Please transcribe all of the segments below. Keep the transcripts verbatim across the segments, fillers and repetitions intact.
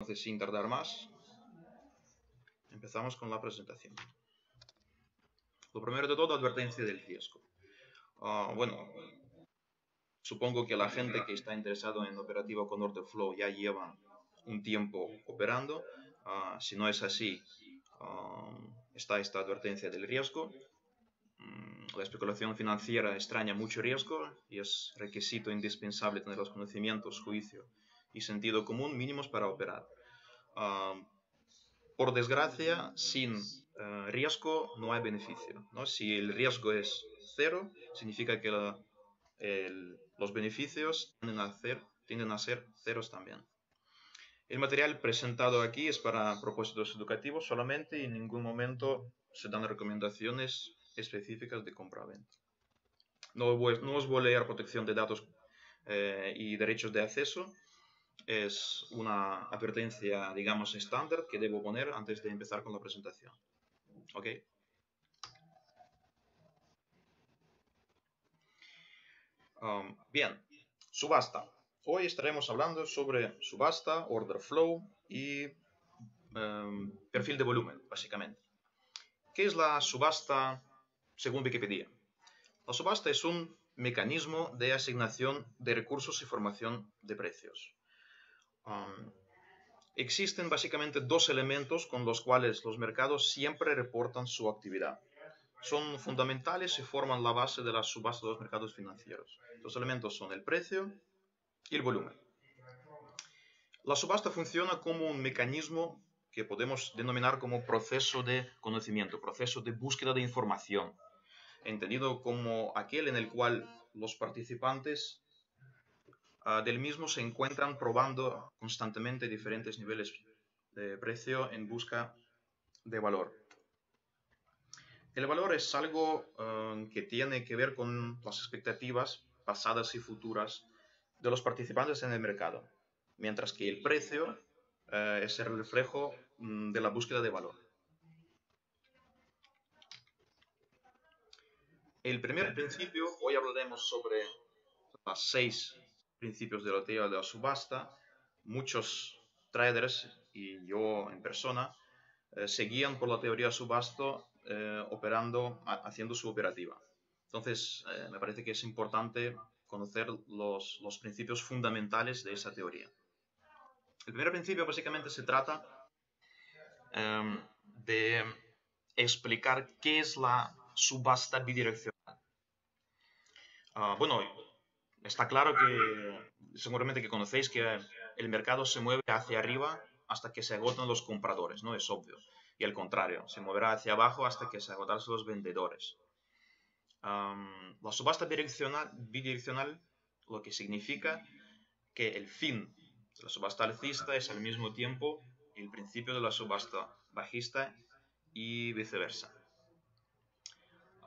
Entonces, sin tardar más, empezamos con la presentación. Lo primero de todo, advertencia del riesgo. Uh, bueno, supongo que la gente que está interesada en operativa con Order Flow ya lleva un tiempo operando. Uh, si no es así, uh, está esta advertencia del riesgo. La especulación financiera extraña mucho riesgo y es requisito indispensable tener los conocimientos, juicio y sentido común mínimos para operar. Uh, por desgracia, sin uh, riesgo no hay beneficio, ¿no? Si el riesgo es cero, significa que la, el, los beneficios tienden a, ser, tienden a ser ceros también. El material presentado aquí es para propósitos educativos solamente y en ningún momento se dan recomendaciones específicas de compra-venta. No, no os voy a leer protección de datos eh, y derechos de acceso. Es una advertencia, digamos, estándar que debo poner antes de empezar con la presentación. ¿Ok? Um, bien, subasta. Hoy estaremos hablando sobre subasta, order flow y um, perfil de volumen, básicamente. ¿Qué es la subasta? Según Wikipedia, la subasta es un mecanismo de asignación de recursos y formación de precios. Um, existen básicamente dos elementos con los cuales los mercados siempre reportan su actividad. Son fundamentales y forman la base de la subasta de los mercados financieros. Los elementos son el precio y el volumen. La subasta funciona como un mecanismo que podemos denominar como proceso de conocimiento, proceso de búsqueda de información, entendido como aquel en el cual los participantes uh, del mismo se encuentran probando constantemente diferentes niveles de precio en busca de valor. El valor es algo uh, que tiene que ver con las expectativas pasadas y futuras de los participantes en el mercado, mientras que el precio uh, es el reflejo um, de la búsqueda de valor. El primer principio, hoy hablaremos sobre los seis principios de la teoría de la subasta. Muchos traders y yo en persona eh, seguían por la teoría subasta eh, operando, a, haciendo su operativa. Entonces, eh, me parece que es importante conocer los, los principios fundamentales de esa teoría. El primer principio básicamente se trata eh, de explicar qué es la subasta bidireccional. Uh, bueno, está claro que seguramente que conocéis que el mercado se mueve hacia arriba hasta que se agotan los compradores, ¿no? Es obvio. Y al contrario, se moverá hacia abajo hasta que se agotan los vendedores. Um, la subasta bidireccional, bidireccional lo que significa que el fin de la subasta alcista es al mismo tiempo el principio de la subasta bajista y viceversa.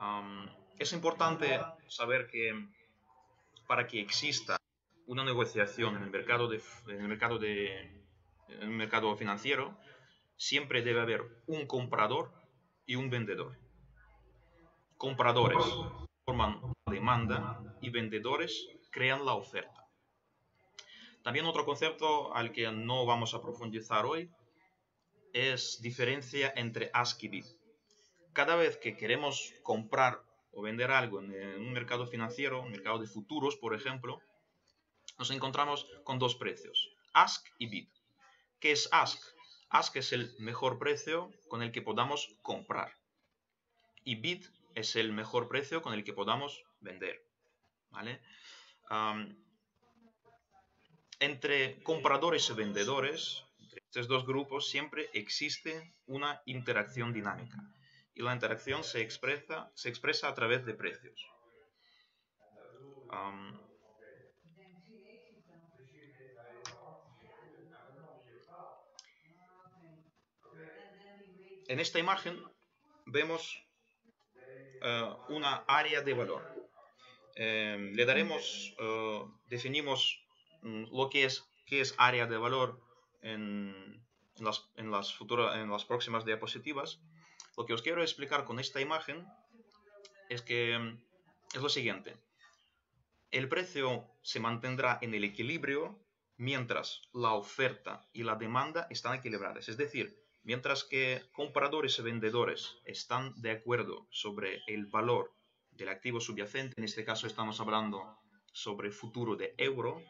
Um, es importante saber que para que exista una negociación en el mercado de, en el mercado de, en el mercado financiero, siempre debe haber un comprador y un vendedor. Compradores forman la demanda y vendedores crean la oferta. También otro concepto al que no vamos a profundizar hoy es diferencia entre ask y bid. Cada vez que queremos comprar o vender algo en un mercado financiero, un mercado de futuros, por ejemplo, nos encontramos con dos precios, ask y bid. ¿Qué es ask? Ask es el mejor precio con el que podamos comprar. Y bid es el mejor precio con el que podamos vender. ¿Vale? Um, entre compradores y vendedores, entre estos dos grupos, siempre existe una interacción dinámica. Y la interacción se expresa, se expresa a través de precios. Um, en esta imagen vemos uh, una área de valor. Eh, le daremos, uh, definimos um, lo que es, qué es área de valor en, en, las, en, las futuras, en las próximas diapositivas. Lo que os quiero explicar con esta imagen es que es lo siguiente. El precio se mantendrá en el equilibrio mientras la oferta y la demanda están equilibradas. Es decir, mientras que compradores y vendedores están de acuerdo sobre el valor del activo subyacente, en este caso estamos hablando sobre futuro de euro,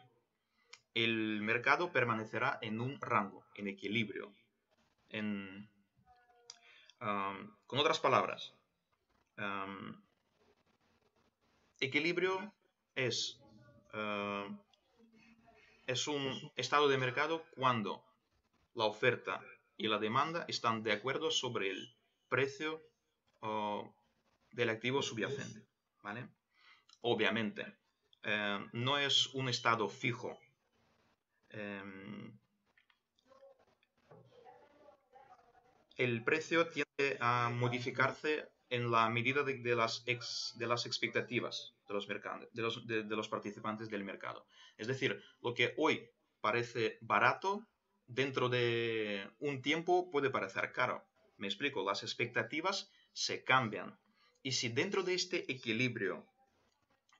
el mercado permanecerá en un rango, en equilibrio. En, um, con otras palabras, um, equilibrio es, uh, es un estado de mercado cuando la oferta y la demanda están de acuerdo sobre el precio uh, del activo subyacente, ¿vale? Obviamente, eh, no es un estado fijo. Eh, el precio tiende a modificarse en la medida de, de, las, ex, de las expectativas de los, mercados, de, los, de, de los participantes del mercado. Es decir, lo que hoy parece barato, dentro de un tiempo puede parecer caro. Me explico, las expectativas se cambian. Y si dentro de este equilibrio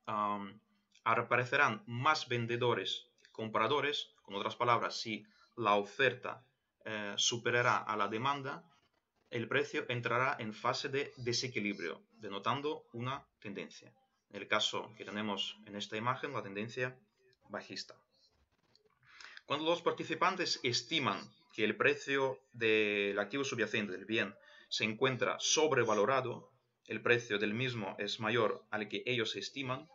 um, aparecerán más vendedores que compradores, con otras palabras, si la oferta eh, superará a la demanda, el precio entrará en fase de desequilibrio, denotando una tendencia. En el caso que tenemos en esta imagen, la tendencia bajista. Cuando los participantes estiman que el precio del activo subyacente del bien se encuentra sobrevalorado, el precio del mismo es mayor al que ellos estiman,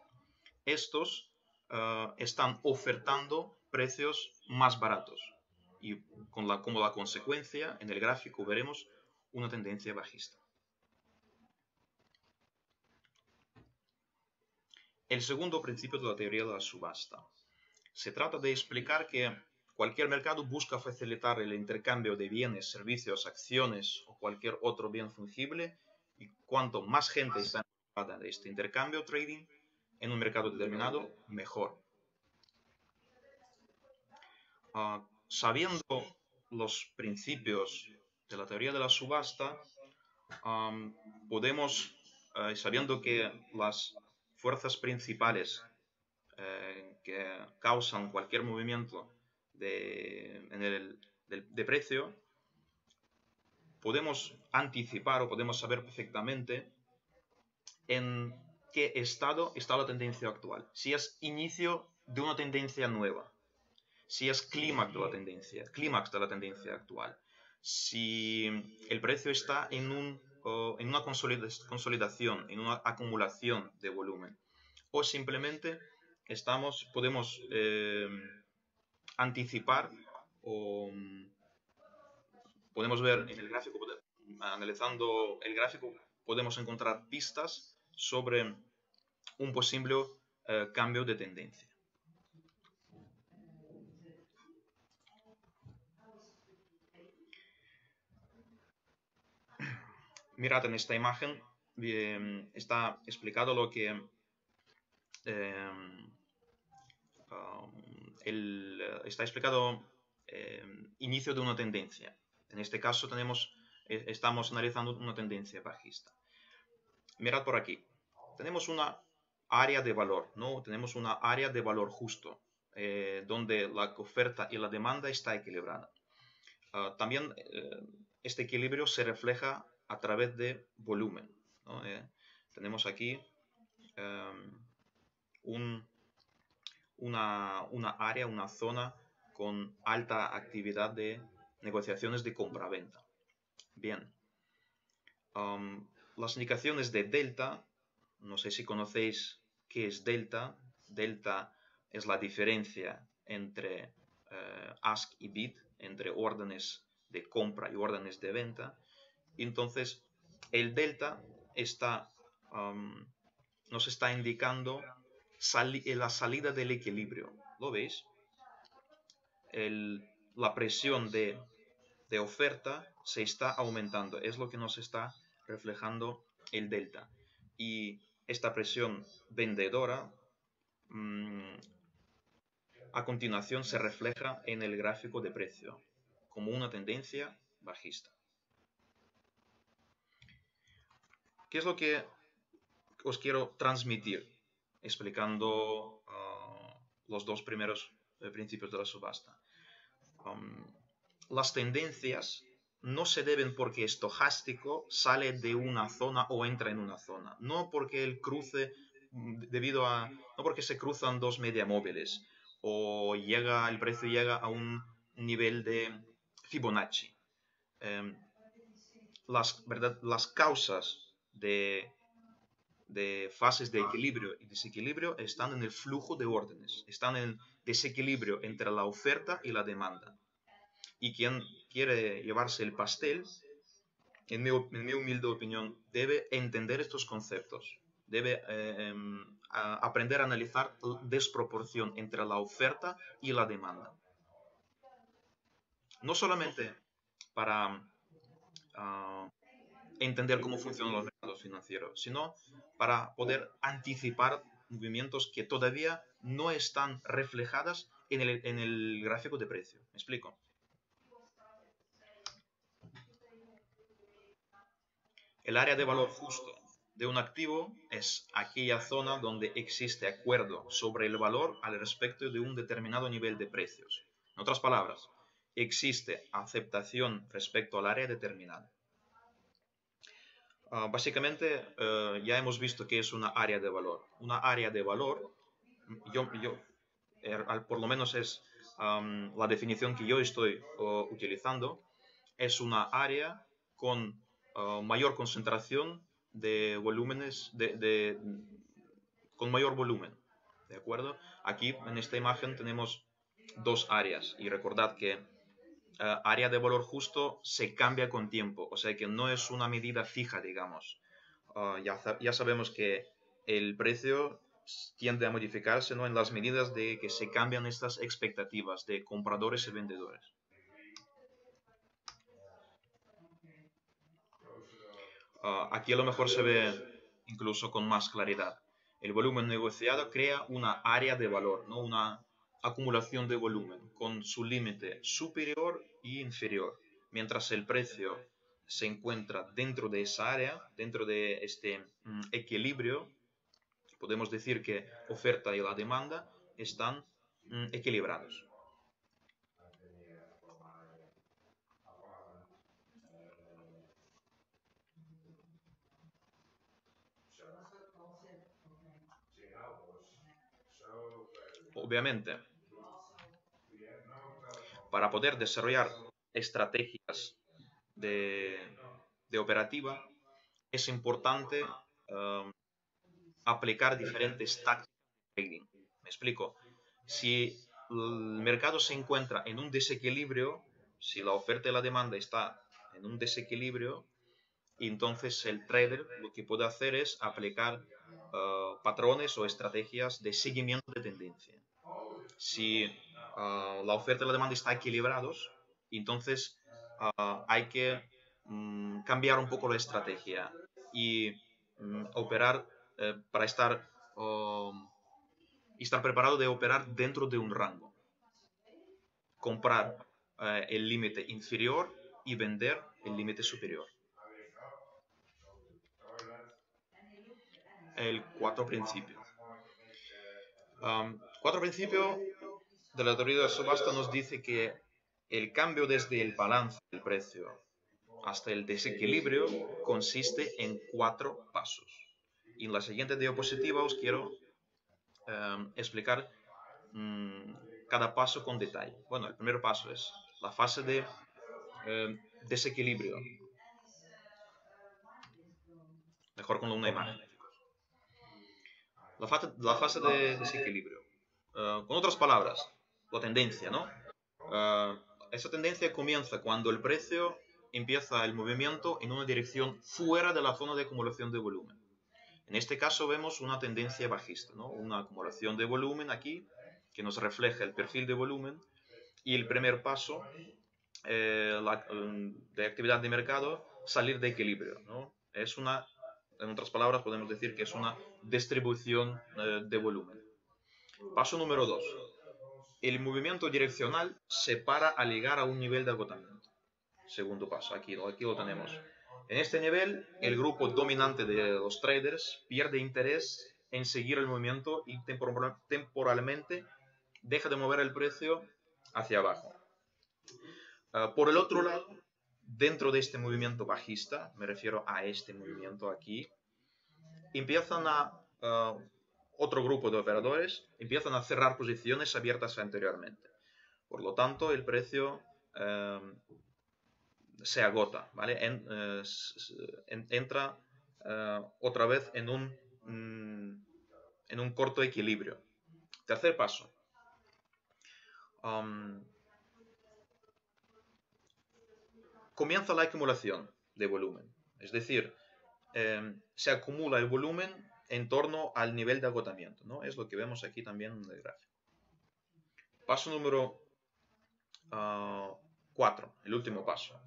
estos uh, están ofertando precios más baratos. Y con la, como la consecuencia, en el gráfico veremos una tendencia bajista. El segundo principio de la teoría de la subasta. Se trata de explicar que cualquier mercado busca facilitar el intercambio de bienes, servicios, acciones o cualquier otro bien fungible, y cuanto más gente está involucrada en este intercambio, trading, en un mercado determinado, mejor. Uh, sabiendo los principios de la teoría de la subasta, um, podemos, uh, sabiendo que las fuerzas principales Eh, que causan cualquier movimiento de, en el, de, de precio, podemos anticipar o podemos saber perfectamente en qué estado está la tendencia actual. Si es inicio de una tendencia nueva, si es clímax de la tendencia, clímax de la tendencia actual, si el precio está en, un, oh, en una consolidación, en una acumulación de volumen, o simplemente Estamos, podemos eh, anticipar o podemos ver en el gráfico, analizando el gráfico, podemos encontrar pistas sobre un posible eh, cambio de tendencia. Mirad en esta imagen, eh, está explicado lo que eh, Um, el, está explicado eh, inicio de una tendencia. En este caso tenemos, eh, estamos analizando una tendencia bajista. Mirad por aquí. Tenemos una área de valor, ¿no? Tenemos una área de valor justo, eh, donde la oferta y la demanda está equilibrada. Uh, también eh, este equilibrio se refleja a través de volumen, ¿no? Eh, tenemos aquí um, un... Una, una área, una zona con alta actividad de negociaciones de compra-venta. Bien. Um, las indicaciones de delta, no sé si conocéis qué es delta. Delta es la diferencia entre eh, ask y bid, entre órdenes de compra y órdenes de venta. Entonces, el delta está, um, nos está indicando la salida del equilibrio. ¿Lo veis? El, la presión de, de oferta se está aumentando. Es lo que nos está reflejando el delta. Y esta presión vendedora mmm, a continuación se refleja en el gráfico de precio como una tendencia bajista. ¿Qué es lo que os quiero transmitir explicando uh, los dos primeros eh, principios de la subasta. Um, las tendencias no se deben porque estocástico sale de una zona o entra en una zona, no porque el cruce debido a, no porque se cruzan dos media móviles o llega el precio llega a un nivel de Fibonacci. Eh, las, ¿verdad? Las causas de, de fases de equilibrio y desequilibrio están en el flujo de órdenes, están en el desequilibrio entre la oferta y la demanda. Y quien quiere llevarse el pastel, en mi, en mi humilde opinión, debe entender estos conceptos. Debe eh, a aprender a analizar la desproporción entre la oferta y la demanda. No solamente para uh, entender cómo funcionan los mercados financieros, sino para poder anticipar movimientos que todavía no están reflejadas en el, en el gráfico de precio. ¿Me explico? El área de valor justo de un activo es aquella zona donde existe acuerdo sobre el valor al respecto de un determinado nivel de precios. En otras palabras, existe aceptación respecto al área determinada. Uh, básicamente, uh, ya hemos visto que es una área de valor. Una área de valor, yo, yo, er, al, por lo menos es um, la definición que yo estoy uh, utilizando, es una área con Uh, mayor concentración de volúmenes, de, de, con mayor volumen, ¿de acuerdo? Aquí en esta imagen tenemos dos áreas y recordad que uh, área de valor justo se cambia con tiempo, o sea que no es una medida fija, digamos. Uh, ya, ya sabemos que el precio tiende a modificarse, ¿no?, en las medidas de que se cambian estas expectativas de compradores y vendedores. Uh, aquí a lo mejor se ve incluso con más claridad. El volumen negociado crea una área de valor, ¿no?, una acumulación de volumen con su límite superior y inferior. Mientras el precio se encuentra dentro de esa área, dentro de este mm, equilibrio, podemos decir que oferta y la demanda están mm, equilibrados. Obviamente, para poder desarrollar estrategias de, de operativa, es importante um, aplicar diferentes tácticas de trading. Me explico. Si el mercado se encuentra en un desequilibrio, si la oferta y la demanda está en un desequilibrio, entonces el trader lo que puede hacer es aplicar uh, patrones o estrategias de seguimiento de tendencia. Si uh, la oferta y la demanda están equilibrados, entonces uh, hay que um, cambiar un poco la estrategia y um, operar uh, para estar, uh, estar preparado de operar dentro de un rango. Comprar uh, el límite inferior y vender el límite superior. El cuarto principio. Um, cuarto principio de la teoría de la subasta nos dice que el cambio desde el balance del precio hasta el desequilibrio consiste en cuatro pasos. Y en la siguiente diapositiva os quiero um, explicar um, cada paso con detalle. Bueno, el primer paso es la fase de um, desequilibrio. Mejor con una imagen. La fase, la fase de desequilibrio. Uh, con otras palabras, la tendencia, ¿no? Uh, esa tendencia comienza cuando el precio empieza el movimiento en una dirección fuera de la zona de acumulación de volumen. En este caso vemos una tendencia bajista, ¿no? Una acumulación de volumen aquí, que nos refleja el perfil de volumen. Y el primer paso eh, la, de actividad de mercado, salir de equilibrio, ¿no? Es una... En otras palabras, podemos decir que es una distribución eh, de volumen. Paso número dos. El movimiento direccional se para al llegar a un nivel de agotamiento. Segundo paso, aquí, aquí lo tenemos. En este nivel, el grupo dominante de los traders pierde interés en seguir el movimiento y temporalmente deja de mover el precio hacia abajo. Uh, por el otro lado, dentro de este movimiento bajista, me refiero a este movimiento aquí, empiezan a, uh, otro grupo de operadores, empiezan a cerrar posiciones abiertas anteriormente. Por lo tanto, el precio uh, se agota, ¿vale? En, uh, en, entra uh, otra vez en un, mm, en un corto equilibrio. Tercer paso. Um, comienza la acumulación de volumen, es decir, eh, se acumula el volumen en torno al nivel de agotamiento, ¿no? Es lo que vemos aquí también en el gráfico. Paso número cuatro, uh, el último paso.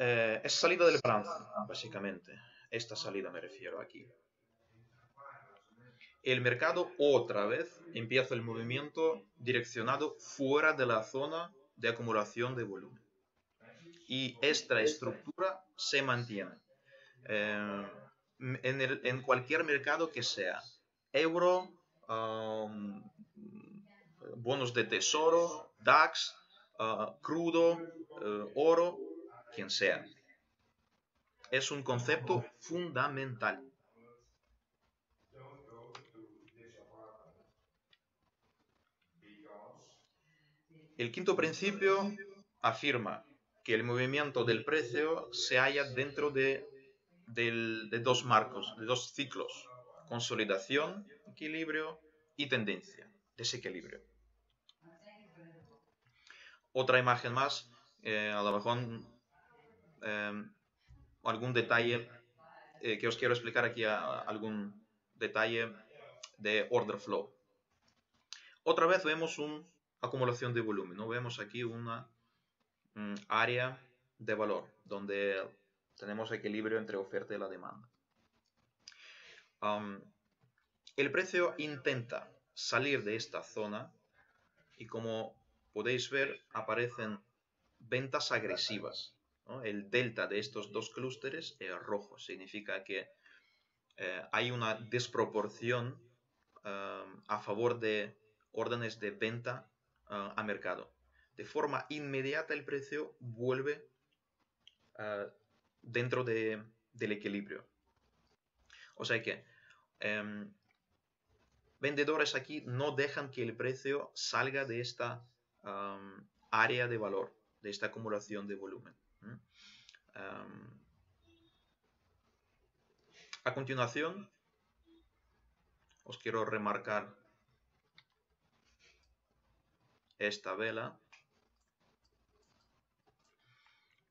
Eh, es salida del balance, básicamente. Esta salida me refiero aquí. El mercado otra vez empieza el movimiento direccionado fuera de la zona de acumulación de volumen. Y esta estructura se mantiene eh, en, el, en cualquier mercado que sea. Euro, um, bonos de tesoro, DAX, uh, crudo, uh, oro, quien sea. Es un concepto fundamental. El quinto principio afirma que el movimiento del precio se halla dentro de, de, de dos marcos, de dos ciclos: consolidación, equilibrio y tendencia, desequilibrio. Otra imagen más, eh, a lo mejor eh, algún detalle eh, que os quiero explicar aquí, a, a algún detalle de order flow. Otra vez vemos un acumulación de volumen, ¿no? Vemos aquí una um, área de valor donde tenemos equilibrio entre oferta y la demanda. Um, el precio intenta salir de esta zona y, como podéis ver, aparecen ventas agresivas, ¿no? El delta de estos dos clústeres es rojo, significa que eh, hay una desproporción um, a favor de órdenes de venta a mercado. De forma inmediata el precio vuelve uh, dentro de, del equilibrio. O sea que um, vendedores aquí no dejan que el precio salga de esta um, área de valor, de esta acumulación de volumen. Um, a continuación os quiero remarcar esta vela.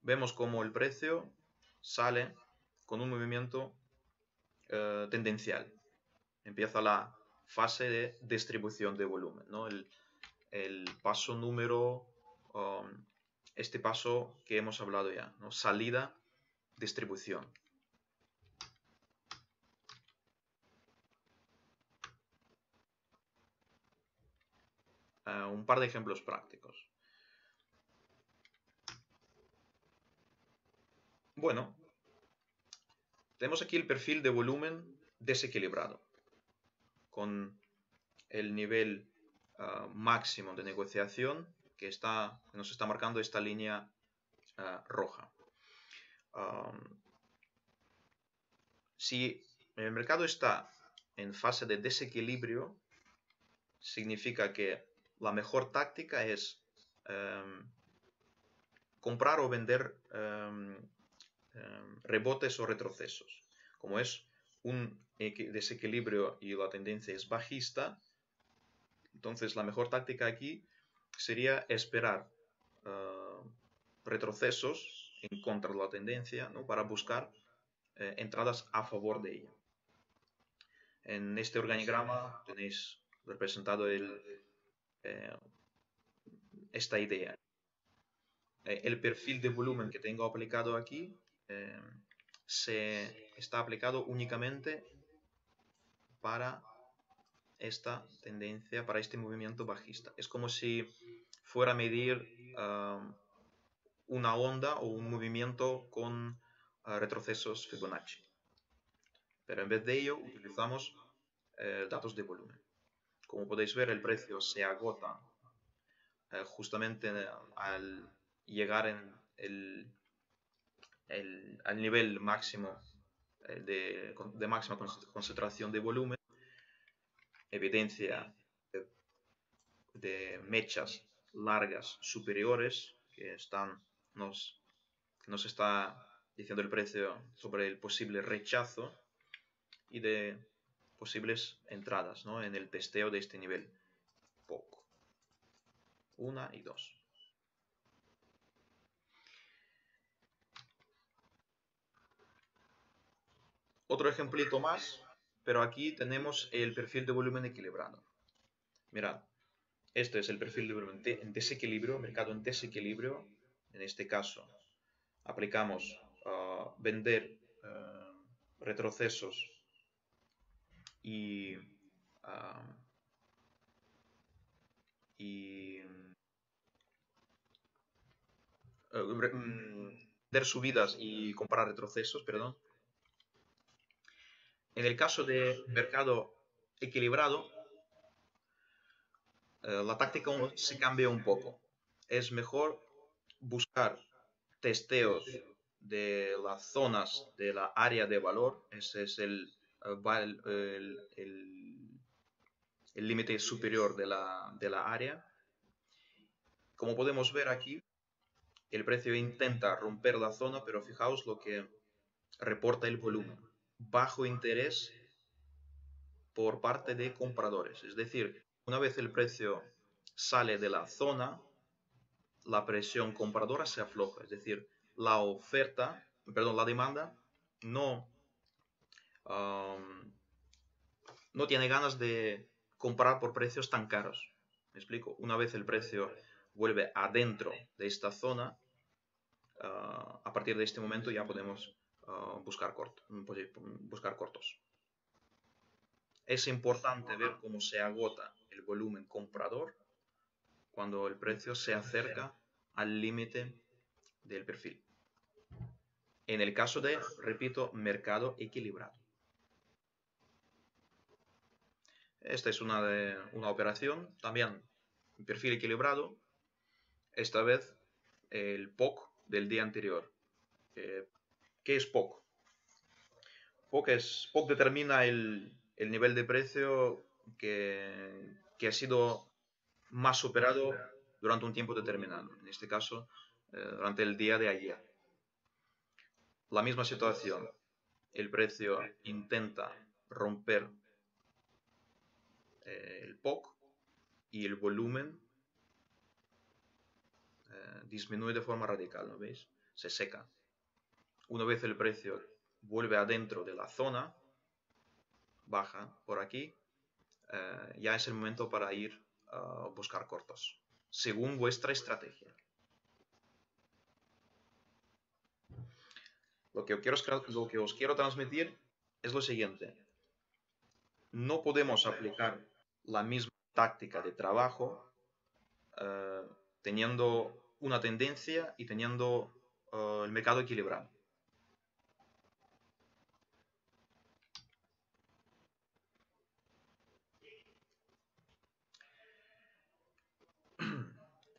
Vemos como el precio sale con un movimiento eh, tendencial. Empieza la fase de distribución de volumen, ¿no? El, el paso número, um, este paso que hemos hablado ya, ¿no? Salida, distribución. Uh, un par de ejemplos prácticos. Bueno, tenemos aquí el perfil de volumen desequilibrado, con el nivel uh, máximo de negociación que, está, que nos está marcando esta línea uh, roja. Um, si el mercado está en fase de desequilibrio, significa que la mejor táctica es eh, comprar o vender eh, eh, rebotes o retrocesos. Como es un desequilibrio y la tendencia es bajista, entonces la mejor táctica aquí sería esperar eh, retrocesos en contra de la tendencia, ¿no? Para buscar eh, entradas a favor de ella. En este organigrama tenéis representado el... esta idea. El perfil de volumen que tengo aplicado aquí eh, se está aplicado únicamente para esta tendencia, para este movimiento bajista. Es como si fuera a medir uh, una onda o un movimiento con uh, retrocesos Fibonacci. Pero en vez de ello utilizamos uh, datos de volumen. Como podéis ver, el precio se agota eh, justamente al llegar en el, el, al nivel máximo eh, de, de máxima concentración de volumen, evidencia de, de mechas largas superiores que están, nos, nos está diciendo el precio sobre el posible rechazo y de posibles entradas, ¿no?, en el testeo de este nivel. Poco. Una y dos. Otro ejemplito más, pero aquí tenemos el perfil de volumen equilibrado. Mirad, este es el perfil de volumen en desequilibrio, mercado en desequilibrio. En este caso, aplicamos uh, vender uh, retrocesos y, uh, y uh, re, um, vender subidas y comprar retrocesos, perdón. En el caso de mercado equilibrado, uh, la táctica se cambia un poco. Es mejor buscar testeos de las zonas de la área de valor. Ese es el el límite superior de la, de la área. Como podemos ver aquí, el precio intenta romper la zona, pero fijaos lo que reporta el volumen. Bajo interés por parte de compradores. Es decir, una vez el precio sale de la zona, la presión compradora se afloja, es decir, la oferta, perdón, la demanda no, um, no tiene ganas de comprar por precios tan caros. ¿Me explico? Una vez el precio vuelve adentro de esta zona, uh, a partir de este momento ya podemos uh, buscar, corto, buscar cortos. Es importante ver cómo se agota el volumen comprador cuando el precio se acerca al límite del perfil. En el caso de, repito, mercado equilibrado. Esta es una, de, una operación, también perfil equilibrado, esta vez el P O C del día anterior. Eh, ¿Qué es P O C? P O C, es, P O C determina el, el nivel de precio que, que ha sido más superado durante un tiempo determinado, en este caso eh, durante el día de ayer. La misma situación, el precio intenta romper eh, el P O C y el volumen eh, disminuye de forma radical, ¿no veis? Se seca. Una vez el precio vuelve adentro de la zona, baja por aquí, eh, ya es el momento para ir Uh, buscar cortos, según vuestra estrategia. Lo que, quiero, lo que os quiero transmitir es lo siguiente. No podemos aplicar la misma táctica de trabajo uh, teniendo una tendencia y teniendo uh, el mercado equilibrado.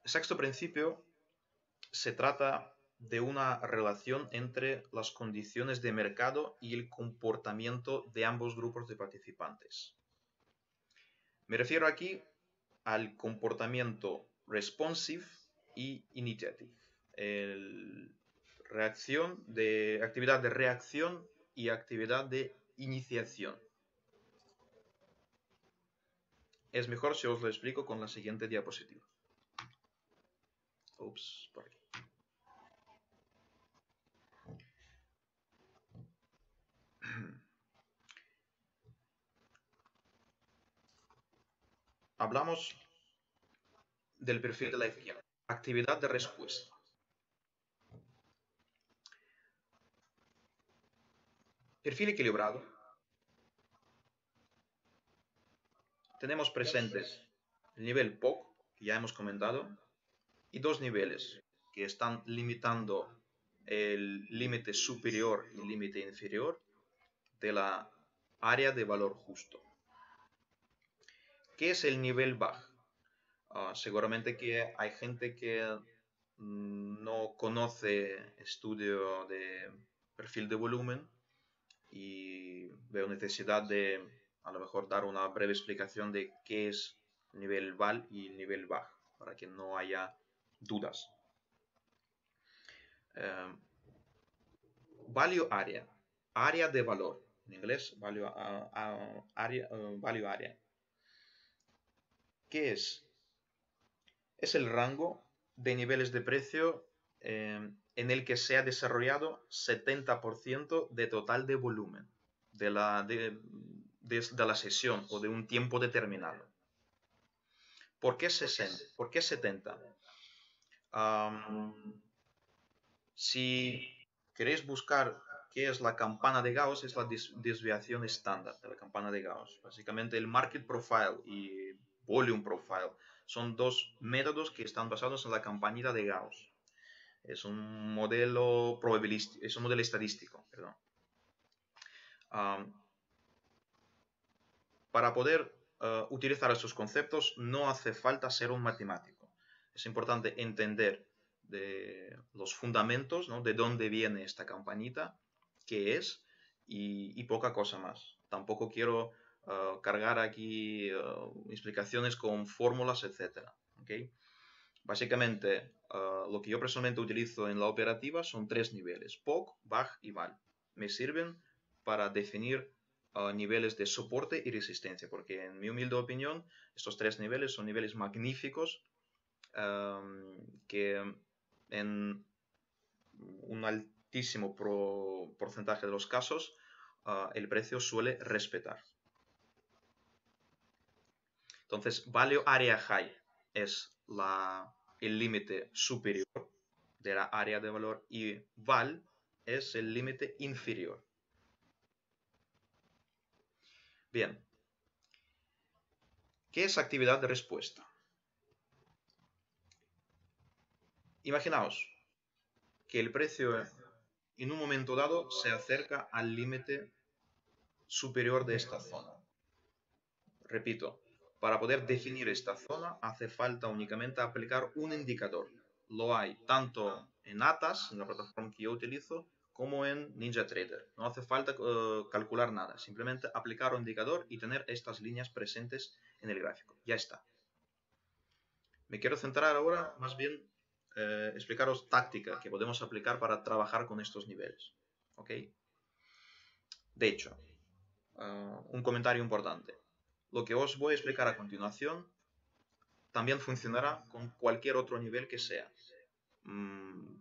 Sexto principio, se trata de una relación entre las condiciones de mercado y el comportamiento de ambos grupos de participantes. Me refiero aquí al comportamiento responsive y initiative. El reacción de, actividad de reacción y actividad de iniciación. Es mejor si os lo explico con la siguiente diapositiva. Ups, por aquí. Hablamos del perfil de la izquierda. Actividad de respuesta. Perfil equilibrado. Tenemos presentes el nivel P O C, que ya hemos comentado, y dos niveles que están limitando el límite superior y el límite inferior de la área de valor justo. ¿Qué es el nivel bajo? Uh, seguramente que hay gente que no conoce estudio de perfil de volumen y veo necesidad de a lo mejor dar una breve explicación de qué es nivel val y nivel bajo para que no haya dudas. Uh, value area, área de valor, en inglés value, uh, uh, area, uh, value area. ¿Qué es? Es el rango de niveles de precio eh, en el que se ha desarrollado setenta por ciento de total de volumen de la, de, de, de la sesión o de un tiempo determinado. ¿Por qué sesenta? ¿Por qué setenta? Um, si queréis buscar qué es la campana de Gauss, es la des, desviación estándar de la campana de Gauss. Básicamente el Market Profile y Volume Profile son dos métodos que están basados en la campanita de Gauss. Es un modelo probabilístico, es un modelo estadístico, perdón. Um, para poder uh, utilizar estos conceptos no hace falta ser un matemático. Es importante entender de los fundamentos, ¿no? De dónde viene esta campanita, qué es y, y poca cosa más. Tampoco quiero Uh, cargar aquí uh, explicaciones con fórmulas, etcétera. ¿Okay? Básicamente, uh, lo que yo personalmente utilizo en la operativa son tres niveles, P O C, B A C y V A L. Me sirven para definir uh, niveles de soporte y resistencia, porque en mi humilde opinión, estos tres niveles son niveles magníficos um, que en un altísimo pro porcentaje de los casos uh, el precio suele respetar. Entonces, Value Area High es la, el límite superior de la área de valor y Val es el límite inferior. Bien. ¿Qué es actividad de respuesta? Imaginaos que el precio en un momento dado se acerca al límite superior de esta zona. Repito. Para poder definir esta zona hace falta únicamente aplicar un indicador. Lo hay tanto en A T A S, en la plataforma que yo utilizo, como en NinjaTrader. No hace falta uh, calcular nada, simplemente aplicar un indicador y tener estas líneas presentes en el gráfico. Ya está. Me quiero centrar ahora, más bien, eh, explicaros táctica que podemos aplicar para trabajar con estos niveles. ¿Ok? De hecho, uh, un comentario importante. Lo que os voy a explicar a continuación también funcionará con cualquier otro nivel que sea. Mm,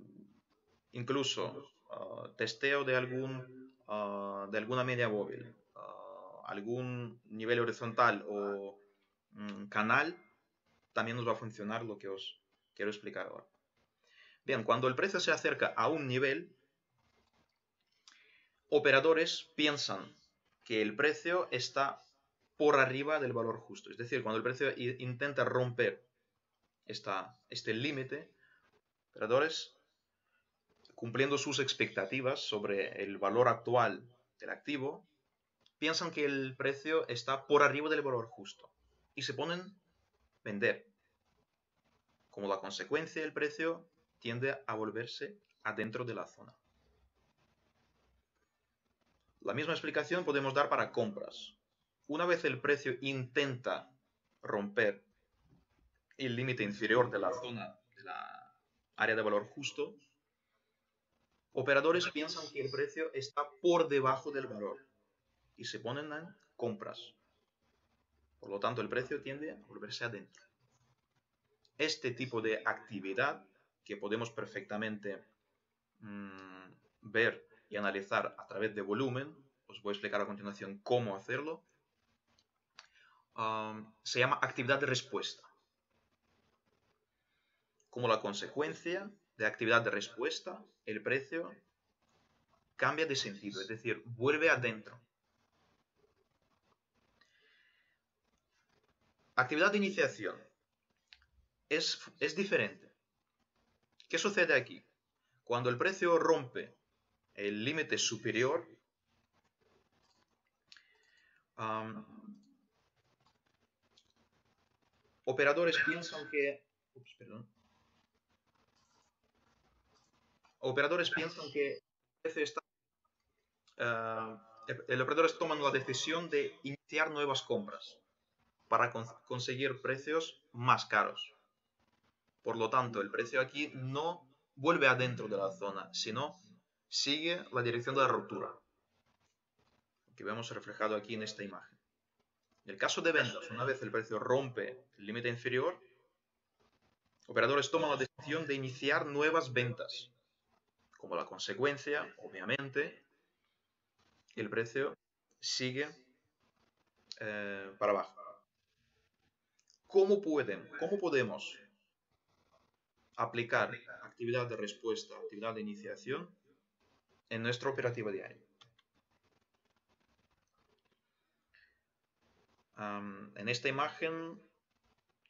incluso uh, testeo de, algún, uh, de alguna media móvil, uh, algún nivel horizontal o um, canal, también nos va a funcionar lo que os quiero explicar ahora. Bien, cuando el precio se acerca a un nivel, operadores piensan que el precio está por arriba del valor justo. Es decir, cuando el precio intenta romper esta, este límite, operadores, cumpliendo sus expectativas sobre el valor actual del activo, piensan que el precio está por arriba del valor justo y se ponen a vender. Como la consecuencia, el precio tiende a volverse adentro de la zona. La misma explicación podemos dar para compras. Una vez el precio intenta romper el límite inferior de la zona de la área de valor justo, operadores piensan que el precio está por debajo del valor y se ponen en compras. Por lo tanto, el precio tiende a volverse adentro. Este tipo de actividad que podemos perfectamente mmm, ver y analizar a través de volumen, os voy a explicar a continuación cómo hacerlo. Um, se llama actividad de respuesta. Como la consecuencia de actividad de respuesta, el precio cambia de sentido, es decir, vuelve adentro. Actividad de iniciación es, es diferente. ¿Qué sucede aquí? Cuando el precio rompe el límite superior, um, Operadores piensan que... Ups, perdón. Operadores piensan que está, uh, el operadores toman la decisión de iniciar nuevas compras para con, conseguir precios más caros. Por lo tanto, el precio aquí no vuelve adentro de la zona, sino sigue la dirección de la ruptura, que vemos reflejado aquí en esta imagen. En el caso de ventas, una vez el precio rompe el límite inferior, operadores toman la decisión de iniciar nuevas ventas. Como la consecuencia, obviamente, el precio sigue eh, para abajo. ¿Cómo pueden, cómo podemos aplicar actividad de respuesta, actividad de iniciación en nuestra operativa diaria? Um, en esta imagen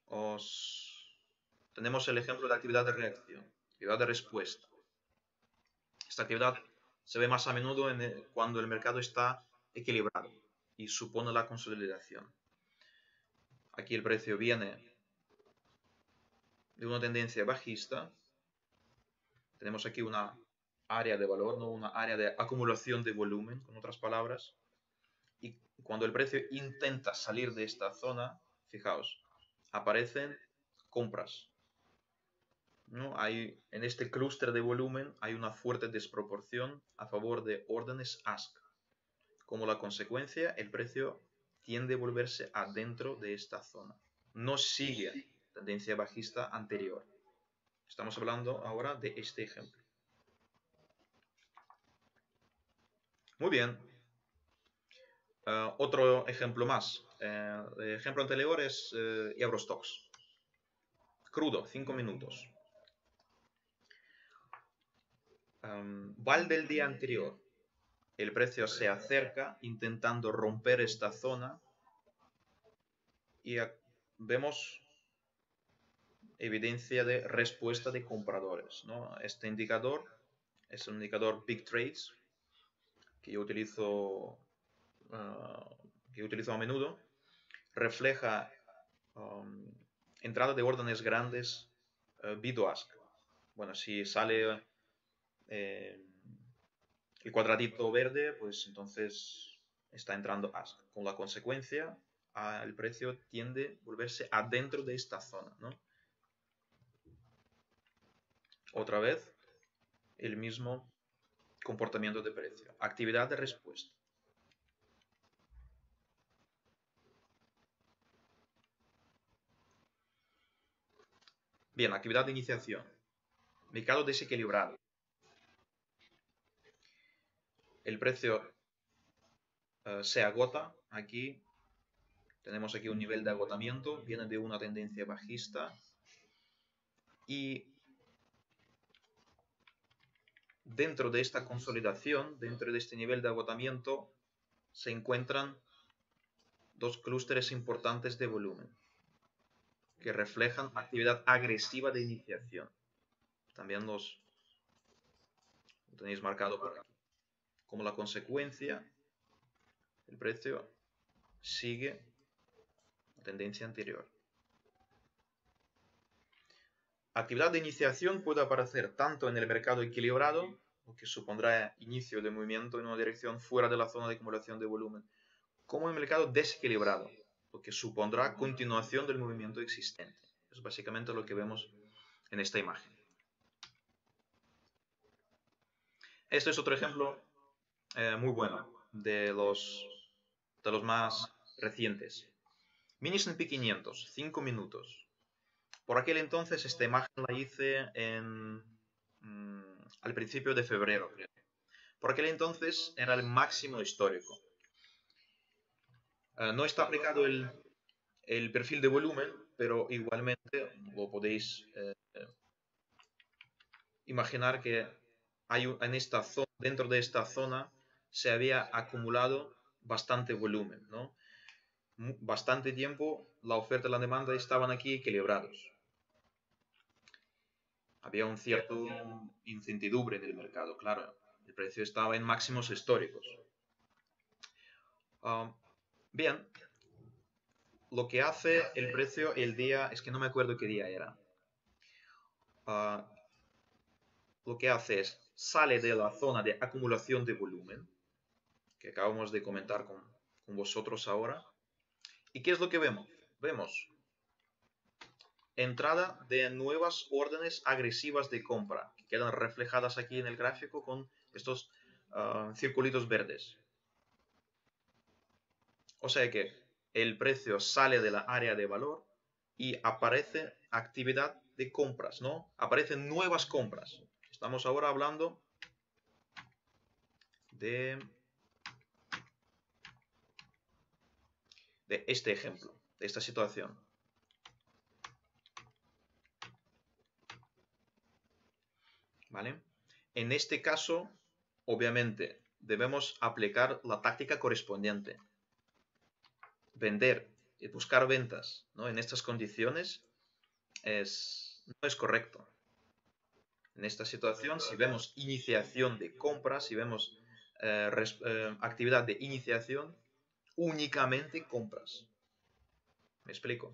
os tenemos el ejemplo de actividad de reacción, actividad de respuesta. Esta actividad se ve más a menudo en el, cuando el mercado está equilibrado y supone la consolidación. Aquí el precio viene de una tendencia bajista. Tenemos aquí una área de valor, ¿no? Una área de acumulación de volumen, con otras palabras. Y cuando el precio intenta salir de esta zona, fijaos, aparecen compras. ¿No? Hay, en este clúster de volumen hay una fuerte desproporción a favor de órdenes ask. Como la consecuencia, el precio tiende a volverse adentro de esta zona. No sigue tendencia bajista anterior. Estamos hablando ahora de este ejemplo. Muy bien. Uh, otro ejemplo más. Uh, el ejemplo anterior es uh, Eurostox. Crudo, cinco minutos. Um, val del día anterior, el precio se acerca intentando romper esta zona y vemos evidencia de respuesta de compradores, ¿no? Este indicador es un indicador Big Trades que yo utilizo, uh, que utilizo a menudo. Refleja um, entrada de órdenes grandes uh, bid to ask. Bueno, si sale... Eh, el cuadradito verde, pues entonces está entrando ask. Con la consecuencia, a, el precio tiende a volverse adentro de esta zona, ¿no? Otra vez, el mismo comportamiento de precio. Actividad de respuesta. Bien, actividad de iniciación. Mercado desequilibrado. El precio uh, se agota. Aquí tenemos aquí un nivel de agotamiento. Viene de una tendencia bajista. Y dentro de esta consolidación, dentro de este nivel de agotamiento, se encuentran dos clústeres importantes de volumen que reflejan actividad agresiva de iniciación. También los lo tenéis marcado por aquí. Como la consecuencia, el precio sigue la tendencia anterior. Actividad de iniciación puede aparecer tanto en el mercado equilibrado, lo que supondrá inicio de movimiento en una dirección fuera de la zona de acumulación de volumen, como en el mercado desequilibrado, lo que supondrá continuación del movimiento existente. Es básicamente lo que vemos en esta imagen. Este es otro ejemplo Eh, muy bueno, de los, de los más recientes. Mini S and P quinientos, cinco minutos. Por aquel entonces esta imagen la hice en, mmm, al principio de febrero, creo. Por aquel entonces era el máximo histórico. Eh, no está aplicado el, el perfil de volumen, pero igualmente lo podéis eh, imaginar que hay un, en esta zona, dentro de esta zona, se había acumulado bastante volumen, ¿no? Bastante tiempo la oferta y la demanda estaban aquí equilibrados. Había un cierto incertidumbre en el mercado, claro. El precio estaba en máximos históricos. Uh, bien, lo que hace el precio el día, es que no me acuerdo qué día era. Uh, lo que hace es, sale de la zona de acumulación de volumen, que acabamos de comentar con, con vosotros ahora. ¿Y qué es lo que vemos? Vemos entrada de nuevas órdenes agresivas de compra, que quedan reflejadas aquí en el gráfico con estos uh, circulitos verdes. O sea que el precio sale de la área de valor y aparece actividad de compras, ¿no? Aparecen nuevas compras. Estamos ahora hablando de, de este ejemplo, de esta situación. ¿Vale? En este caso, obviamente, debemos aplicar la táctica correspondiente. Vender y buscar ventas, ¿no? En estas condiciones es, no es correcto. En esta situación, si vemos iniciación de compra, si vemos eh, res, eh, actividad de iniciación, únicamente compras. ¿Me explico?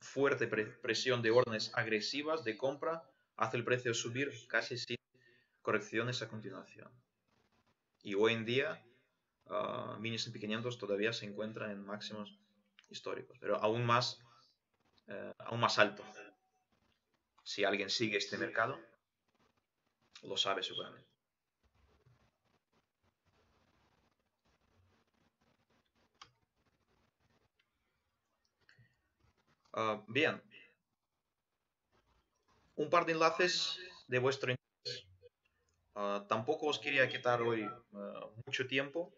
Fuerte presión de órdenes agresivas de compra hace el precio subir casi sin correcciones a continuación. Y hoy en día, uh, mini S and P quinientos todavía se encuentra en máximos históricos, pero aún más, eh, aún más alto. Si alguien sigue este mercado, lo sabe seguramente. Uh, bien, un par de enlaces de vuestro interés. Uh, tampoco os quería quitar hoy uh, mucho tiempo.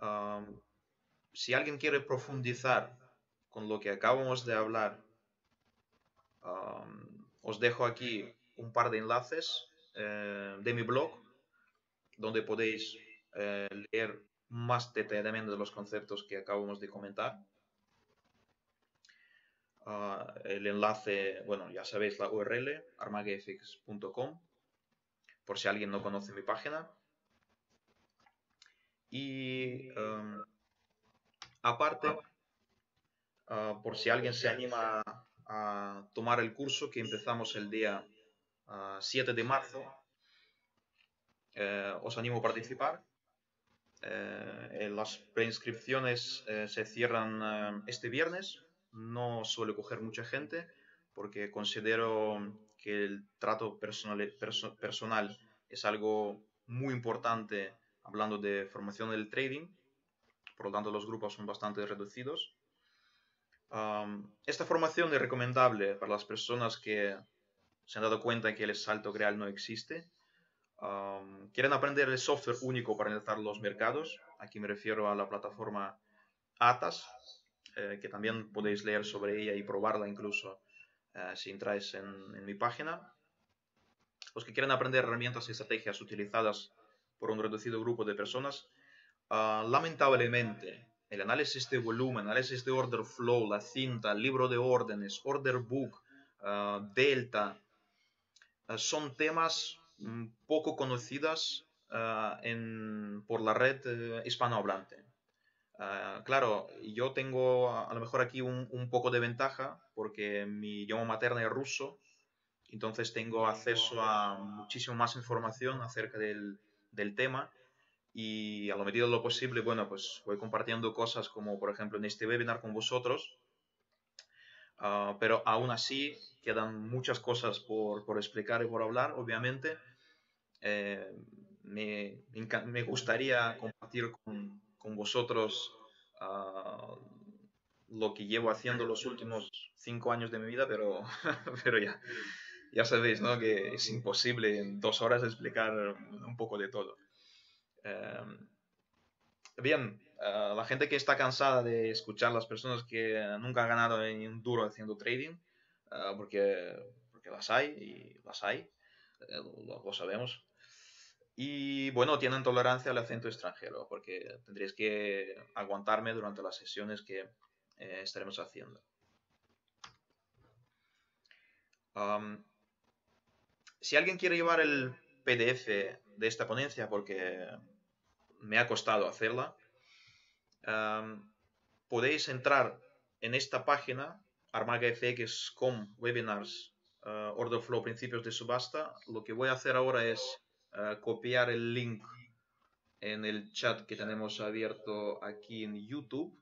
Uh, si alguien quiere profundizar con lo que acabamos de hablar, um, os dejo aquí un par de enlaces eh, de mi blog, donde podéis eh, leer más detalladamente los conceptos que acabamos de comentar. Uh, el enlace, bueno, ya sabéis la U R L, armaga F X punto com, por si alguien no conoce mi página. Y um, aparte, uh, por si alguien se anima a, a tomar el curso que empezamos el día uh, siete de marzo, eh, os animo a participar. Eh, las preinscripciones eh, se cierran eh, este viernes. No suele coger mucha gente porque considero que el trato personal, perso, personal es algo muy importante hablando de formación del trading. Por lo tanto, los grupos son bastante reducidos. Um, esta formación es recomendable para las personas que se han dado cuenta que el salto real no existe. Um, quieren aprender el software único para analizar los mercados. Aquí me refiero a la plataforma A T A S, eh, que también podéis leer sobre ella y probarla incluso eh, si entráis en, en mi página. Los que quieren aprender herramientas y estrategias utilizadas por un reducido grupo de personas. Uh, lamentablemente, el análisis de volumen, análisis de order flow, la cinta, libro de órdenes, order book, uh, delta, uh, son temas um, poco conocidas uh, en, por la red uh, hispanohablante. Uh, claro, yo tengo a, a lo mejor aquí un, un poco de ventaja porque mi idioma materno es ruso, entonces tengo acceso a muchísimo más información acerca del, del tema. Y a lo medida de lo posible, bueno, pues voy compartiendo cosas como, por ejemplo, en este webinar con vosotros. Uh, pero aún así quedan muchas cosas por, por explicar y por hablar, obviamente. Eh, me, me gustaría compartir con, con vosotros uh, lo que llevo haciendo los últimos cinco años de mi vida, pero, pero ya, ya sabéis, ¿no? Que es imposible en dos horas explicar un poco de todo. Eh, bien, eh, la gente que está cansada de escuchar las personas que nunca han ganado ni un duro haciendo trading, eh, porque, porque las hay y las hay, eh, lo, lo sabemos. Y bueno, tienen tolerancia al acento extranjero, porque tendréis que aguantarme durante las sesiones que eh, estaremos haciendo. Um, si alguien quiere llevar el P D F de esta ponencia porque me ha costado hacerla. Um, podéis entrar en esta página ArmagaFX punto com webinars uh, Order Flow principios de subasta. Lo que voy a hacer ahora es uh, copiar el link en el chat que tenemos abierto aquí en YouTube.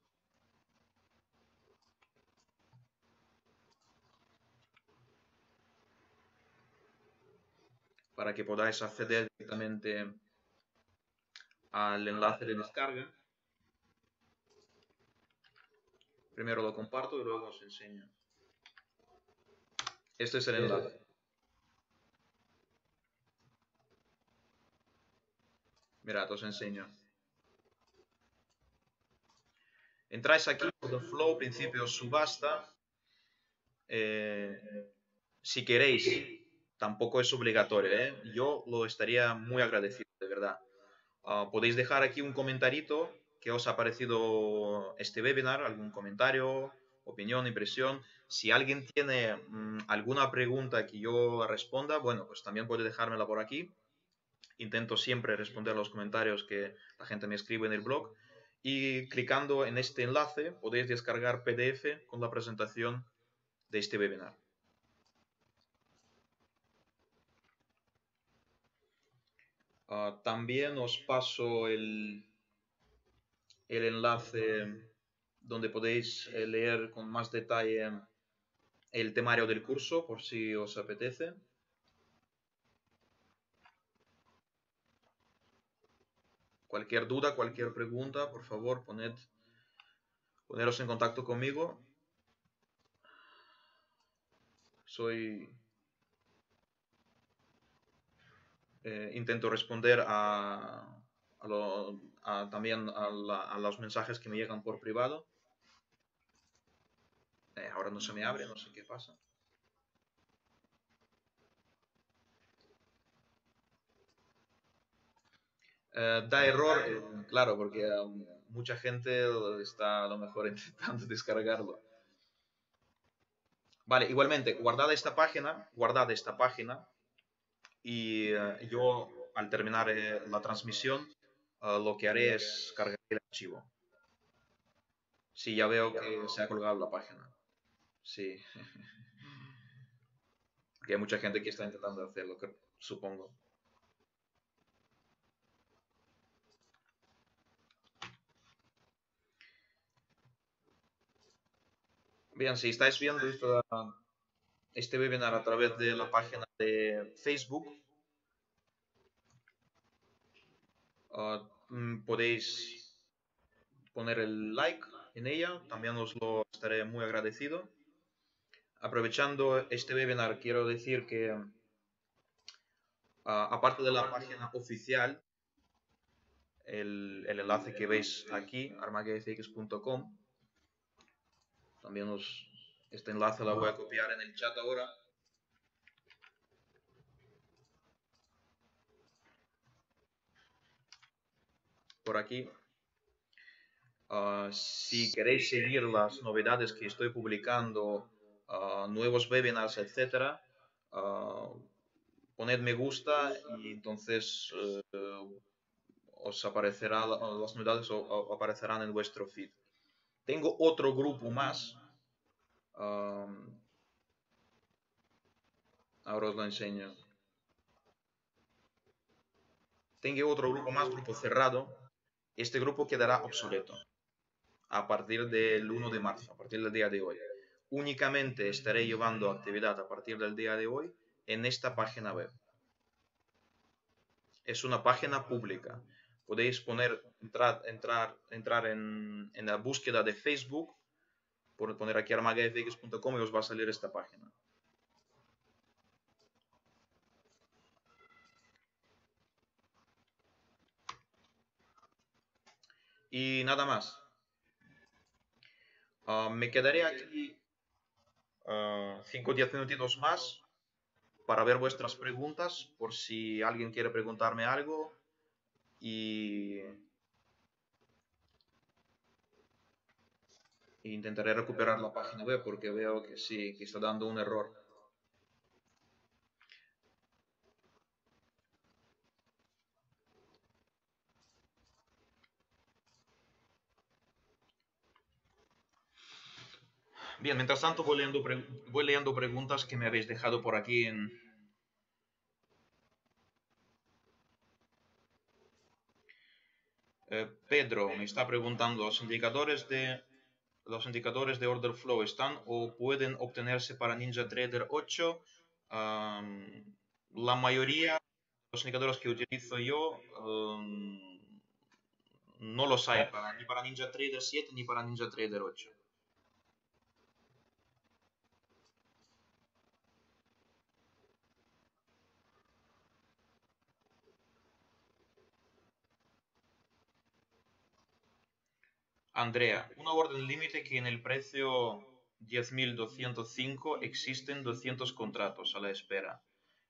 Para que podáis acceder directamente al enlace de descarga. Primero lo comparto y luego os enseño. Este es el enlace. Mirad, os enseño. Entráis aquí, Order Flow, principios subasta. Eh, si queréis. Tampoco es obligatorio, ¿eh? Yo lo estaría muy agradecido, de verdad. Uh, podéis dejar aquí un comentarito que os ha parecido este webinar, algún comentario, opinión, impresión. Si alguien tiene mmm, alguna pregunta que yo responda, bueno, pues también puede dejármela por aquí. Intento siempre responder los comentarios que la gente me escribe en el blog. Y clicando en este enlace podéis descargar P D F con la presentación de este webinar. Uh, también os paso el, el enlace donde podéis leer con más detalle el temario del curso, por si os apetece. Cualquier duda, cualquier pregunta, por favor, poned, poneros en contacto conmigo. Soy... Eh, intento responder a, a lo, a, también a, la, a los mensajes que me llegan por privado. Eh, ahora no se me abre, no sé qué pasa. Eh, da error, eh, claro, porque eh, mucha gente está a lo mejor intentando descargarlo. Vale, igualmente, guardad esta página, guardad esta página. Y uh, yo, al terminar eh, la transmisión, uh, lo que haré es cargar el archivo. Sí, ya veo que se ha colgado la página. Sí. Porque hay mucha gente que está intentando hacerlo, supongo. Bien, si estáis viendo esto... este webinar a través de la página de Facebook. Uh, podéis poner el like en ella, también os lo estaré muy agradecido. Aprovechando este webinar, quiero decir que uh, aparte de la página oficial, el, el enlace que veis aquí, armaga F X punto com, también os... Este enlace la voy a copiar en el chat ahora. Por aquí. Uh, si queréis seguir las novedades que estoy publicando, uh, nuevos webinars, etcétera, uh, poned me gusta y entonces uh, os aparecerá, las novedades aparecerán en vuestro feed. Tengo otro grupo más. Um, ahora os lo enseño. Tengo otro grupo más, grupo cerrado. Este grupo quedará obsoleto a partir del uno de marzo, a partir del día de hoy. Únicamente estaré llevando actividad a partir del día de hoy en esta página web. Es una página pública. Podéis poner, entrar, entrar, entrar en, en la búsqueda de Facebook. Por poner aquí armaga F X punto com y os va a salir esta página. Y nada más. Uh, me quedaré aquí cinco o diez minutitos más para ver vuestras preguntas, por si alguien quiere preguntarme algo. Y... intentaré recuperar la página web porque veo que sí, que está dando un error. Bien, mientras tanto voy leyendo, pre voy leyendo preguntas que me habéis dejado por aquí en... Eh, Pedro me está preguntando, ¿los indicadores de los indicadores de Order Flow están o pueden obtenerse para NinjaTrader ocho? Um, la mayoría de los indicadores que utilizo yo um, no los hay para, ni para NinjaTrader siete ni para NinjaTrader ocho. Andrea, una orden límite que en el precio diez mil doscientos cinco existen doscientos contratos a la espera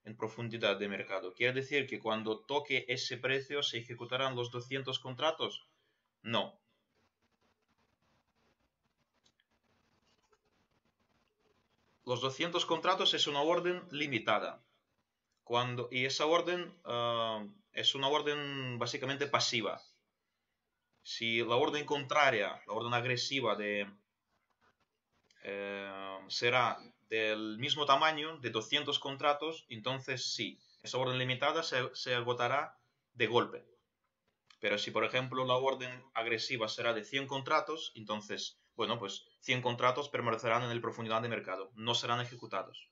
en profundidad de mercado. ¿Quiere decir que cuando toque ese precio se ejecutarán los doscientos contratos? No. Los doscientos contratos es una orden limitada. Cuando, y esa orden uh, es una orden básicamente pasiva. Si la orden contraria, la orden agresiva de, eh, será del mismo tamaño, de doscientos contratos, entonces sí, esa orden limitada se, se agotará de golpe. Pero si, por ejemplo, la orden agresiva será de cien contratos, entonces, bueno, pues cien contratos permanecerán en el profundidad de mercado, no serán ejecutados.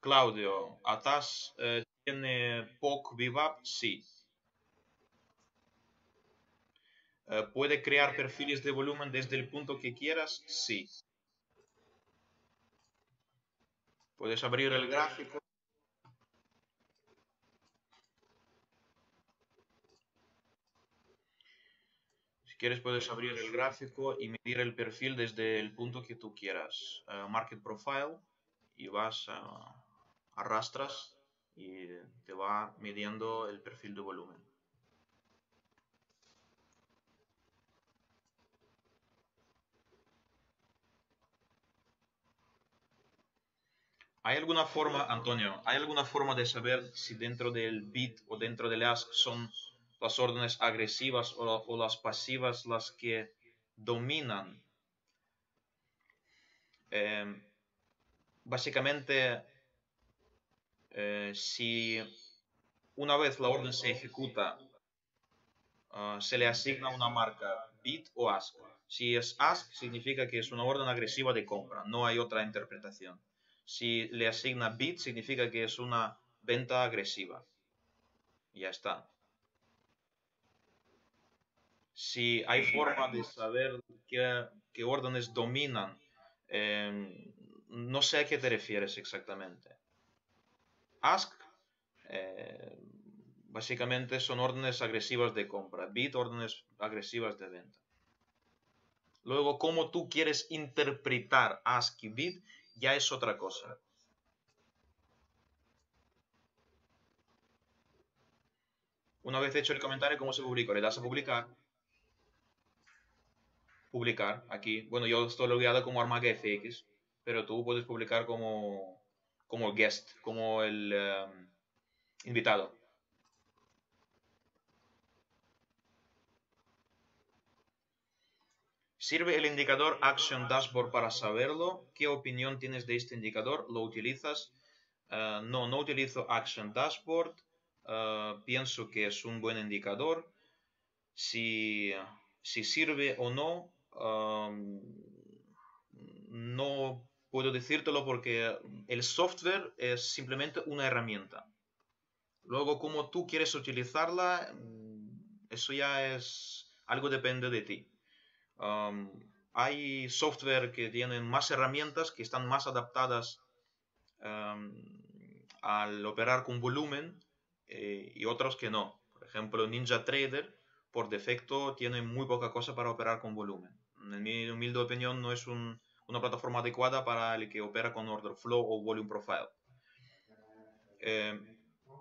Claudio, A T A S... Eh, ¿Tiene P O C VWAP? Sí. ¿Puede crear perfiles de volumen desde el punto que quieras? Sí. Puedes abrir el gráfico. Si quieres puedes abrir el gráfico y medir el perfil desde el punto que tú quieras. Uh, Market Profile y vas a... arrastras. Y te va midiendo el perfil de volumen. ¿Hay alguna forma, Antonio, hay alguna forma de saber si dentro del bid o dentro del ask son las órdenes agresivas o, la, o las pasivas las que dominan? Eh, básicamente... Eh, si una vez la orden se ejecuta, uh, se le asigna una marca bid o ask. Si es ask, significa que es una orden agresiva de compra, no hay otra interpretación. Si le asigna bid, significa que es una venta agresiva. Ya está. Si hay forma de saber qué, qué órdenes dominan, eh, no sé a qué te refieres exactamente. Ask, eh, básicamente son órdenes agresivas de compra. Bid, órdenes agresivas de venta. Luego, cómo tú quieres interpretar ask y bid, ya es otra cosa. Una vez hecho el comentario, ¿cómo se publica? Le das a publicar. Publicar, aquí. Bueno, yo estoy logueado como ArmagaFX, pero tú puedes publicar como... como guest, como el um, invitado. ¿Sirve el indicador Action Dashboard para saberlo? ¿Qué opinión tienes de este indicador? ¿Lo utilizas? Uh, no, no utilizo Action Dashboard. Uh, pienso que es un buen indicador. Si, si sirve o no, um, no... puedo decírtelo porque el software es simplemente una herramienta. Luego, cómo tú quieres utilizarla, eso ya es algo depende de ti. Um, hay software que tienen más herramientas, que están más adaptadas um, al operar con volumen eh, y otros que no. Por ejemplo, NinjaTrader, por defecto, tiene muy poca cosa para operar con volumen. En mi humilde opinión, no es un... una plataforma adecuada para el que opera con Order Flow o Volume Profile. Eh,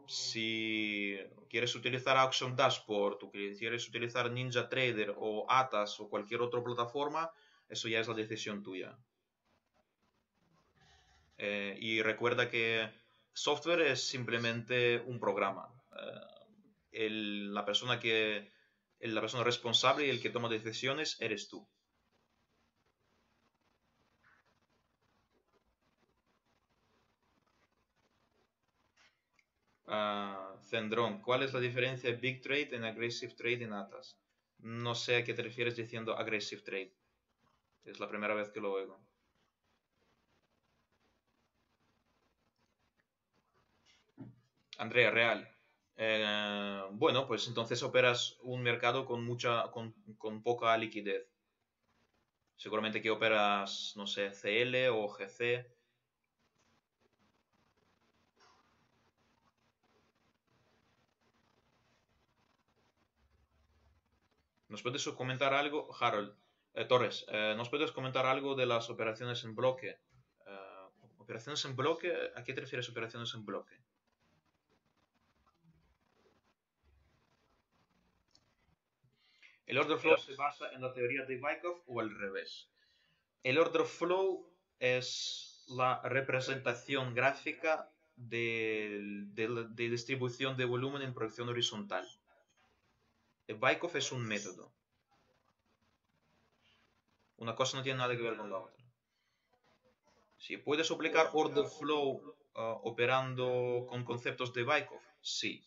si quieres utilizar Action Dashboard, o quieres utilizar NinjaTrader o A T A S o cualquier otra plataforma, eso ya es la decisión tuya. Eh, y recuerda que software es simplemente un programa. Eh, el, la persona que la persona responsable y el que toma decisiones eres tú. Uh, Cendrón, ¿cuál es la diferencia de Big Trade en Aggressive Trade en A T A S? No sé a qué te refieres diciendo Aggressive Trade. Es la primera vez que lo oigo. Andrea, real. Eh, bueno, pues entonces operas un mercado con, mucha, con, con poca liquidez. Seguramente que operas, no sé, C L o G C. ¿Nos puedes comentar algo, Harold? Eh, Torres, eh, ¿nos puedes comentar algo de las operaciones en bloque? Eh, ¿Operaciones en bloque? ¿A qué te refieres operaciones en bloque? El order flow se basa en la teoría de Wyckoff o al revés. El order flow es la representación gráfica de, de, de distribución de volumen en proyección horizontal. El Wyckoff es un método. Una cosa no tiene nada que ver con la otra. Si puedes aplicar order flow uh, operando con conceptos de Wyckoff, sí.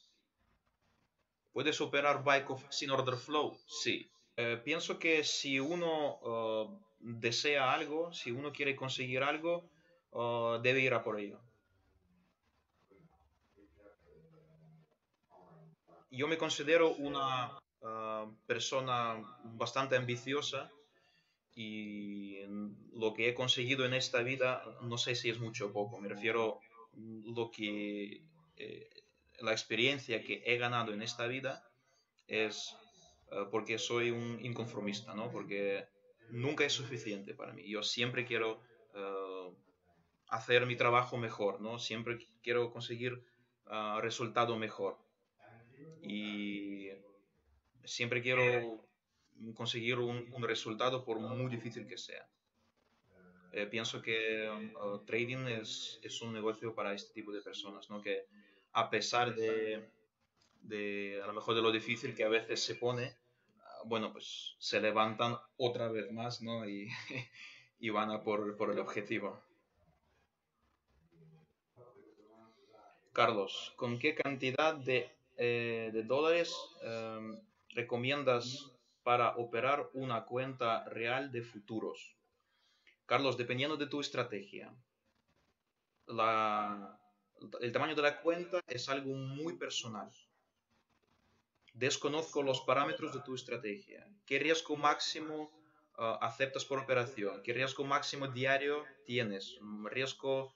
¿Puedes operar Wyckoff sin order flow? Sí. Eh, pienso que si uno uh, desea algo, si uno quiere conseguir algo, uh, debe ir a por ello. Yo me considero una uh, persona bastante ambiciosa y lo que he conseguido en esta vida, no sé si es mucho o poco, me refiero a lo que... Eh, la experiencia que he ganado en esta vida es uh, porque soy un inconformista, ¿no? Porque nunca es suficiente para mí. Yo siempre quiero uh, hacer mi trabajo mejor, ¿no? Siempre quiero conseguir uh, resultado mejor. Y siempre quiero conseguir un, un resultado por muy difícil que sea. Eh, pienso que uh, trading es, es un negocio para este tipo de personas, ¿no? Que a pesar de, de, a lo mejor, de lo difícil que a veces se pone, bueno, pues se levantan otra vez más, ¿no? Y, y van a por, por el objetivo. Carlos, ¿con qué cantidad de, eh, de dólares eh, recomiendas para operar una cuenta real de futuros? Carlos, dependiendo de tu estrategia, la... el tamaño de la cuenta es algo muy personal. Desconozco los parámetros de tu estrategia. ¿Qué riesgo máximo uh, aceptas por operación? ¿Qué riesgo máximo diario tienes? Riesgo,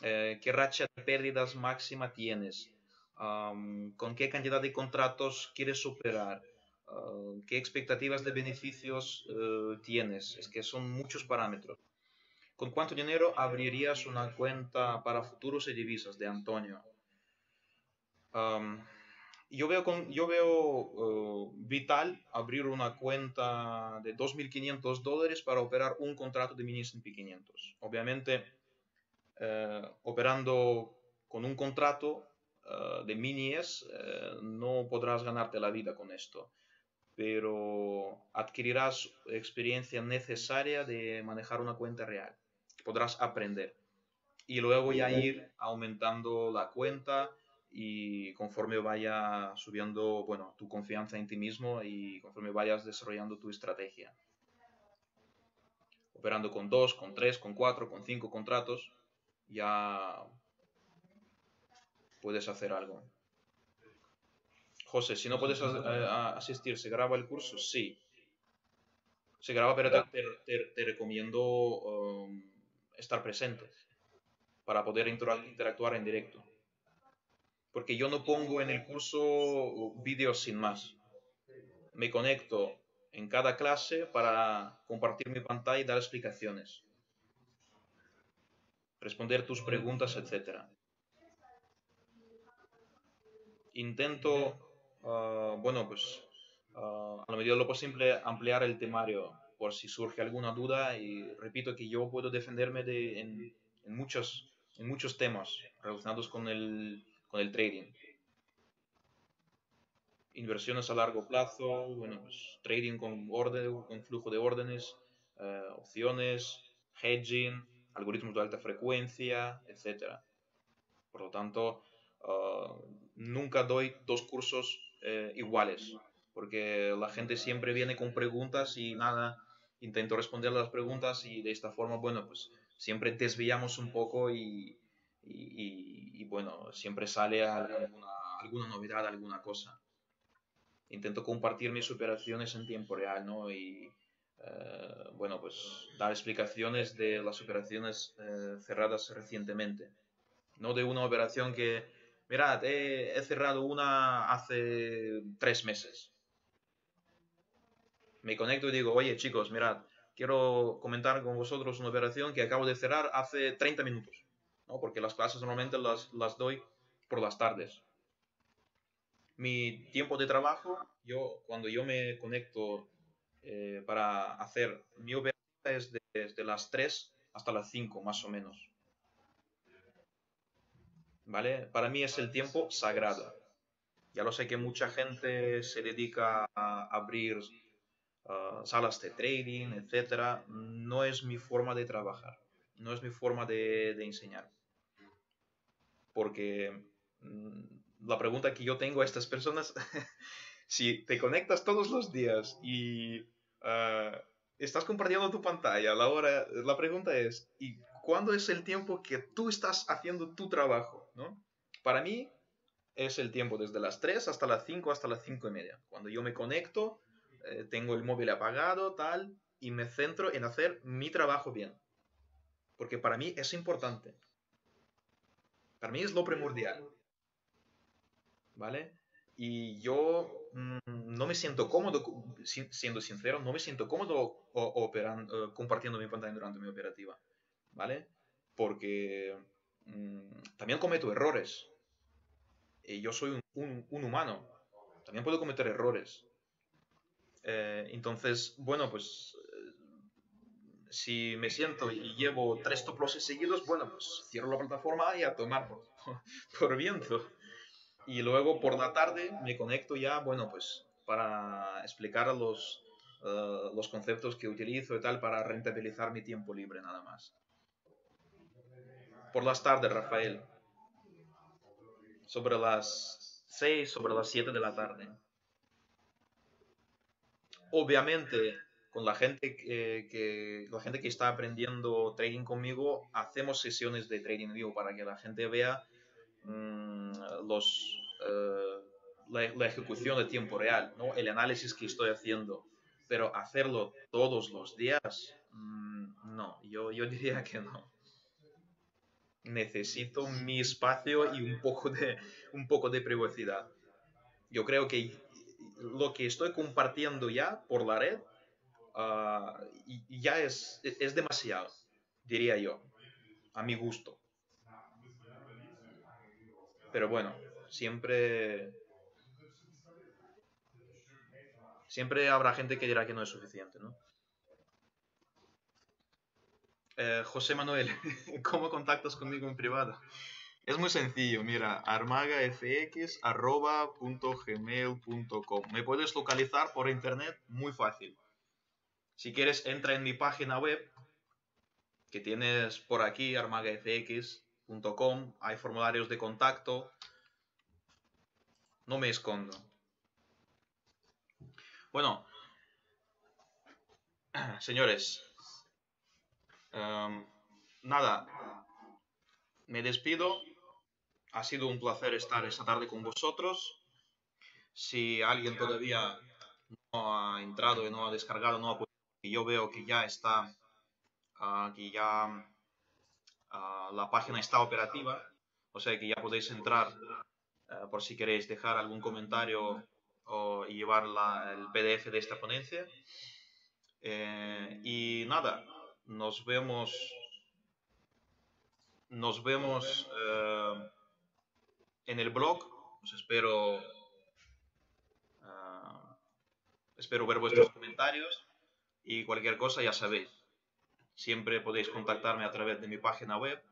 eh, ¿Qué racha de pérdidas máxima tienes? Um, ¿Con qué cantidad de contratos quieres operar? Uh, ¿Qué expectativas de beneficios uh, tienes? Es que son muchos parámetros. ¿Con cuánto dinero abrirías una cuenta para futuros y divisas? De Antonio. Um, yo veo, con, yo veo uh, vital abrir una cuenta de dos mil quinientos dólares para operar un contrato de mini S and P quinientos. Obviamente, eh, operando con un contrato uh, de mini S, eh, no podrás ganarte la vida con esto, pero adquirirás experiencia necesaria de manejar una cuenta real. Podrás aprender y luego ya ir aumentando la cuenta y conforme vaya subiendo, bueno, tu confianza en ti mismo y conforme vayas desarrollando tu estrategia. Operando con dos, con tres, con cuatro, con cinco contratos, ya puedes hacer algo. José, si no puedes asistir, ¿se graba el curso? Sí. Se graba, pero te, te, te recomiendo... Um, estar presente para poder interactuar en directo, porque yo no pongo en el curso vídeos sin más. Me conecto en cada clase para compartir mi pantalla y dar explicaciones, responder tus preguntas, etcétera. Intento uh, bueno pues uh, a la medida de lo posible ampliar el temario por si surge alguna duda, y repito que yo puedo defenderme de, en, en, muchos, en muchos temas relacionados con el, con el trading. inversiones a largo plazo, bueno, pues, trading con orden, con flujo de órdenes, eh, opciones, hedging, algoritmos de alta frecuencia, etcétera. Por lo tanto, uh, nunca doy dos cursos eh, iguales, porque la gente siempre viene con preguntas y nada, intento responder las preguntas y de esta forma, bueno, pues siempre desviamos un poco y, y, y, y bueno, siempre sale alguna, alguna novedad, alguna cosa. Intento compartir mis operaciones en tiempo real, ¿no? Y eh, bueno, pues dar explicaciones de las operaciones eh, cerradas recientemente. No de una operación que, mirad, he, he cerrado una hace tres meses. Me conecto y digo, oye chicos, mirad, quiero comentar con vosotros una operación que acabo de cerrar hace treinta minutos. ¿No? Porque las clases normalmente las, las doy por las tardes. Mi tiempo de trabajo, yo cuando yo me conecto eh, para hacer mi operación es de, desde las tres hasta las cinco más o menos. ¿Vale? Para mí es el tiempo sagrado. Ya lo sé que mucha gente se dedica a abrir uh, salas de trading, etcétera. No es mi forma de trabajar. No es mi forma de, de enseñar. Porque mm, la pregunta que yo tengo a estas personas, si te conectas todos los días y uh, estás compartiendo tu pantalla, la, hora, la pregunta es, ¿y cuándo es el tiempo que tú estás haciendo tu trabajo? ¿No? Para mí es el tiempo desde las tres hasta las cinco, hasta las cinco y media. Cuando yo me conecto, eh, tengo el móvil apagado, tal, y me centro en hacer mi trabajo bien. Porque para mí es importante. Para mí es lo primordial. ¿Vale? Y yo mmm, no me siento cómodo, siendo sincero, no me siento cómodo operando, compartiendo mi pantalla durante mi operativa. ¿Vale? Porque mmm, también cometo errores. Eh, yo soy un, un, un humano. También puedo cometer errores. Eh, entonces, bueno, pues eh, si me siento y llevo tres top losses seguidos, bueno, pues cierro la plataforma y a tomar por, por viento. Y luego por la tarde me conecto ya, bueno, pues para explicar los, uh, los conceptos que utilizo y tal, para rentabilizar mi tiempo libre nada más. Por las tardes, Rafael. Sobre las seis, sobre las siete de la tarde. Obviamente, con la gente que, que, la gente que está aprendiendo trading conmigo, hacemos sesiones de trading vivo para que la gente vea mmm, los, eh, la, la ejecución de tiempo real, ¿no? El análisis que estoy haciendo. Pero hacerlo todos los días, mmm, no, yo, yo diría que no. Necesito mi espacio y un poco de, un poco de privacidad. Yo creo que lo que estoy compartiendo ya por la red uh, ya es, es demasiado, diría yo, a mi gusto. Pero bueno, siempre, siempre habrá gente que dirá que no es suficiente, ¿no? Eh, José Manuel, ¿cómo contactas conmigo en privado? Es muy sencillo, mira, armaga f x arroba punto gmail punto com. Me puedes localizar por internet, muy fácil. Si quieres, entra en mi página web, que tienes por aquí, armaga f x punto com. Hay formularios de contacto. No me escondo. Bueno, señores. Um, nada, me despido. Ha sido un placer estar esta tarde con vosotros. Si alguien todavía no ha entrado y no ha descargado, no ha podido, yo veo que ya está, uh, que ya uh, la página está operativa, o sea que ya podéis entrar uh, por si queréis dejar algún comentario o y llevar la, el P D F de esta ponencia. Eh, y nada. Nos vemos, nos vemos eh, en el blog. Os espero, eh, espero ver vuestros comentarios y cualquier cosa ya sabéis. Siempre podéis contactarme a través de mi página web.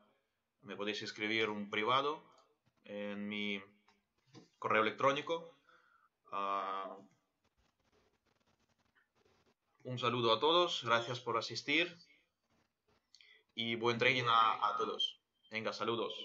Me podéis escribir un privado en mi correo electrónico. Uh, un saludo a todos, gracias por asistir y buen trading a, a todos. Venga, saludos.